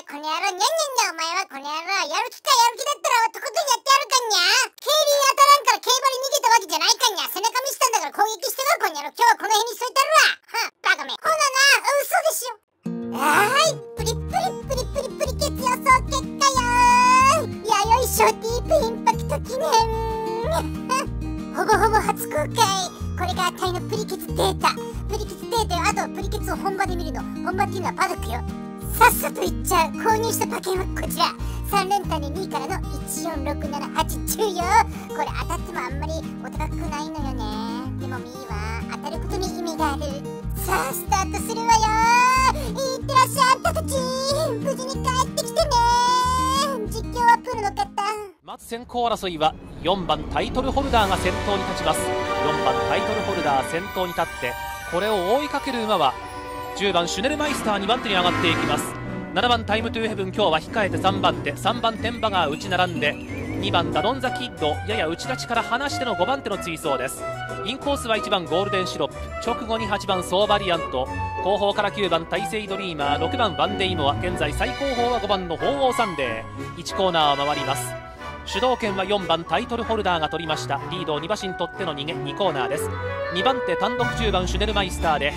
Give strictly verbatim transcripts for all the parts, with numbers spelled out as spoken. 前この野郎、にゃんにゃんだお前はこの野郎、やる気か、やる気だったらとことんやってやるかんにゃ。競輪当たらんから競馬に逃げたわけじゃないかんにゃ。背中見せたんだから攻撃してこいこの野郎、今日はこの辺にしといたるわ。はバカめ、ほなな、嘘でしょ。はーい、プリプリプリプリプリ決予想結果よー。弥生ショーディープインパクト記念ほぼほぼ初公開。これがタイのプリケツデータ、プリケツデータよ。あとはプリケツを本場で見るの。本場っていうのはパドックよ。さっさといっちゃう。購入した馬券はこちら、さん連単ににいからのいちよんろくななはちいちきゅうよ。これ当たってもあんまりお高くないのよね。でもミーは当たることに意味がある。さあスタートするわよー。いってらっしゃいタカチー、無事に帰ってきてねー。実況はプールの方。まず先行争いはよんばんタイトルホルダーが先頭に立ちます。よんばんタイトルホルダー先頭に立って、これを追いかける馬はじゅうばんシュネルマイスター、にばん手に上がっていきます。ななばんタイムトゥーヘブン、今日は控えてさんばんて、さんばんテンバが内並んで、にばんダロンザキッドやや内立ちから離してのごばん手の追走です。インコースはいちばんゴールデンシロップ、直後にはちばんソーバリアント、後方からきゅうばん大西ドリーマー、ろくばんワンデイモア、現在最後方はごばんの鳳凰サンデー。いちコーナーを回ります。主導権はよんばんタイトルホルダーが取りました。リードをにばしにとっての逃げ、にコーナーです。にばん手単独じゅうばんシュネルマイスターで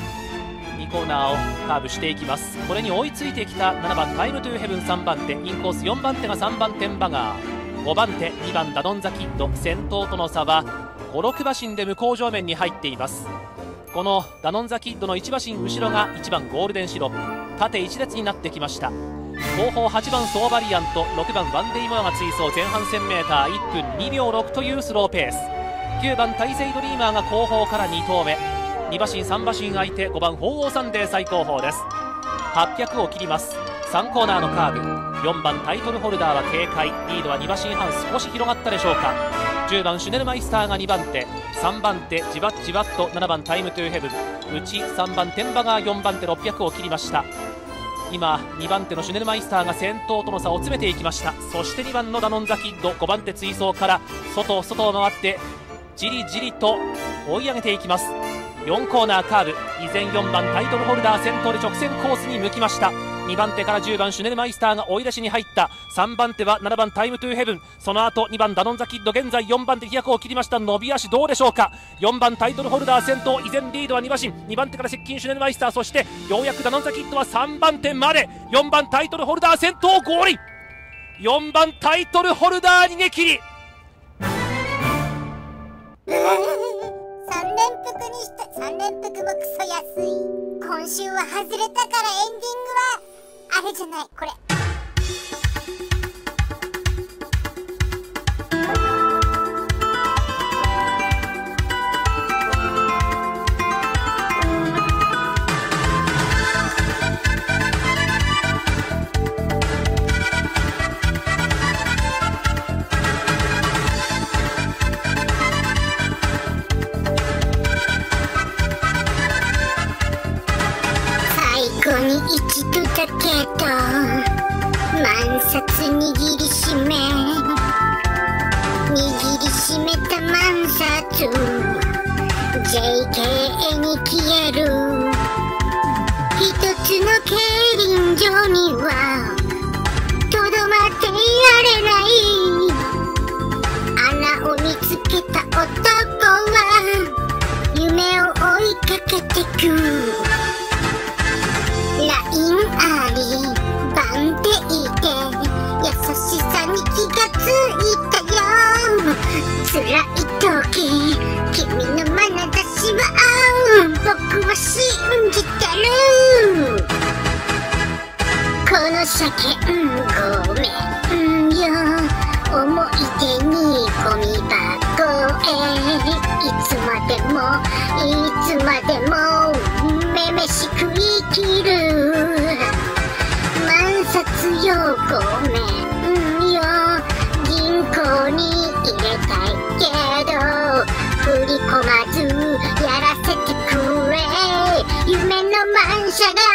にコーナーをカーブしていきます。これに追いついてきたななばんタイムトゥーヘブン、さんばん手インコース、よんばん手がさんばんテンバガー、ごばん手にばんダノンザキッド。先頭との差はごろくば進で向こう上面に入っています。このダノンザキッドのいち馬身後ろがいちばんゴールデンシロップ、縦いち列になってきました。後方はちばんソーバリアント、ろくばんワンデイモアが追走。前半 せんメートル いっぷんにびょうろくというスローペース。きゅうばん大西ドリーマーが後方からに頭目、に馬身さん馬身相手、ごばん鳳凰サンデー最後方です。はっぴゃくを切ります。さんコーナーのカーブ、よんばんタイトルホルダーは警戒。リードはに馬身半、少し広がったでしょうか。じゅうばんシュネルマイスターがにばん手、さんばん手じわっじわっとななばんタイムトゥーヘブン、内さんばんテンバがよんばん手ろっぴゃくを切りました。今にばん手のシュネルマイスターが先頭との差を詰めていきました。そしてにばんのダノンザキッド、ごばん手追走から外外を回ってじりじりと追い上げていきます。よんコーナーカーブ、依然よんばんタイトルホルダー先頭で直線コースに向きました。にばん手からじゅうばんシュネルマイスターが追い出しに入った。さんばん手はななばんタイムトゥーヘブン、その後にばんダノンザキッド、現在よんばん手飛躍を切りました。伸び足どうでしょうか。よんばんタイトルホルダー先頭、依然リードはに馬身、にばん手から接近シュネルマイスター、そしてようやくダノンザキッドはさんばん手まで。よんばんタイトルホルダー先頭合輪、よんばんタイトルホルダー逃げ切りさん連服もクソ安い。今週は外れたからエンディングはあれじゃないこれ。一度だけど万札握りしめ、握りしめた万札 ジェイケー に消える。一つの競輪場にはとどまっていられない。穴を見つけた男は夢を追いかけてく。ラインありバンテイで優しさに気がついたよ。辛い時君の眼差しは僕は信じてる。この車検ごめんよ、思い出にゴミ箱へ。いつまでもいつまでもめめしく生きる。万札よごめんよ、銀行に入れたいけど振り込まずやらせてくれ。夢の満車が